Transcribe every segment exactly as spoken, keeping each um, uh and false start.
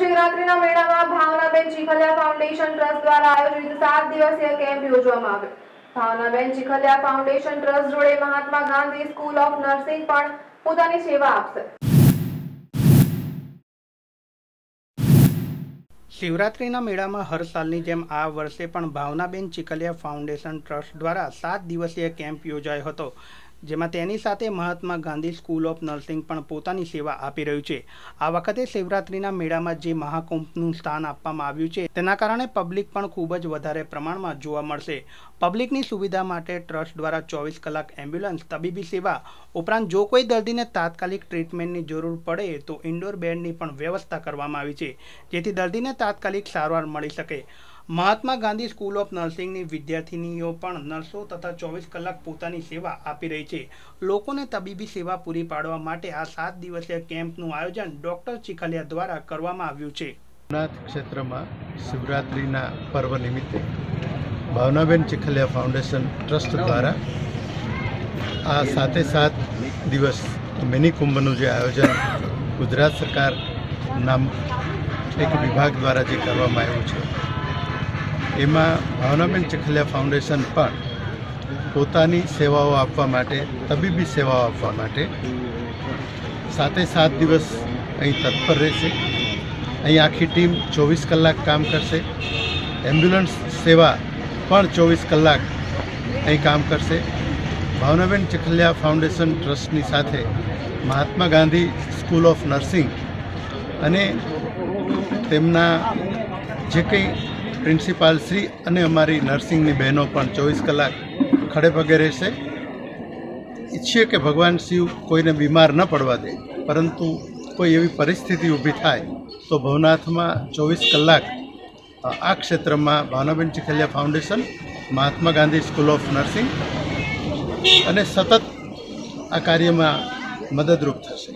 શિવરાત્રીના મેળામાં Bhavnaben ચિખલિયા foundation trust દ્વારા આયોજિત સાત દિવસીય કેમ્પ યોજવામાં આવ્યો. ભાવનાબેન ચિખલિયા ફાઉન્ડેશન ટ્રસ્ટ જોડે Mahatma Gandhi school of nursing પણ પોતાની સેવા આપશે. શિવરાત્રીના મેળામાં હર સાલની જેમ આ વર્ષે પણ ભાવનાબેન ચિખલિયા ફાઉન્ડેશન ટ્રસ્ટ દ્વારા સાત દિવસીય કેમ્પ યોજાયો હતો, जेमां तेनी साथे Mahatma Gandhi school of nursing पण पोतानी सेवा आपी रह्युं छे। आ वखते शिवरात्रीना मेळामां जे महाकुंभनुं स्थान आपवामां आव्युं छे तेना कारणे पब्लिक पण खूब ज वधारे प्रमाणमां जोवा मळशे। पब्लिकनी सुविधा माटे ट्रस्ट द्वारा चौबीस कलाक एम्ब्युलन्स तबीबी सेवा उपरांत जो कोई दर्दीने तात्कालिक ट्रीटमेंटनी जरूर पड़े तो इन्डोर बेडनी पण व्यवस्था करवामां आवी छे, जेथी दर्दीने तात्कालिक सारवार मळी शके। Mahatma Gandhi school of nursing नी विद्यार्थिनीओ पण नर्सों तथा चौबीस कलाक पोतानी सेवा आपी रही है। लोकोने तबीबी सेवा पूरी पाड़वा माटे आ सात दिवसीय केम्पनुं आयोजन डॉक्टर चिखलिया द्वारा करवामां आव्युं छे। क्षेत्र में शिवरात्रिना पर्व निमित्ते भावनाबेन चिखलिया फाउंडेशन ट्रस्ट द्वारा आ साते सात दिवस मेनिकुंभनुं जे आयोजन गुजरात सरकार नाम एक विभाग द्वारा जे करवामां आव्युं छे एमा भावनाबेन चिखलिया फाउंडेशन पर पोतानी सेवाओं आपवा माटे तबीबी सेवाओं आपवा माटे साते सात दिवस अहीं तत्पर रहेशे। अहीं आखी टीम चौबीस कलाक काम करशे। एम्ब्युलन्स सेवा पर चौबीस कलाक अहीं काम करशे। भावनाबेन चिखलिया फाउंडेशन ट्रस्टनी साथे Mahatma Gandhi school of nursing अने तेमना जे कंई प्रिंसिपाल श्री अने अमारी नर्सिंगनी बहनों पर चौबीस कलाक खड़े पगे रहेशे। इच्छिए कि भगवान शिव कोईने बीमार न पड़वा दे, परंतु कोई एवी परिस्थिति ऊभी थाय तो भवनाथ में चौबीस कलाक आ क्षेत्र में Bhavnaben Chikhlia foundation, Mahatma Gandhi school of nursing अने सतत आ कार्य में मददरूप थशे।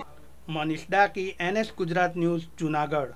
Manish Daki, N S Gujarat news, Junagadh.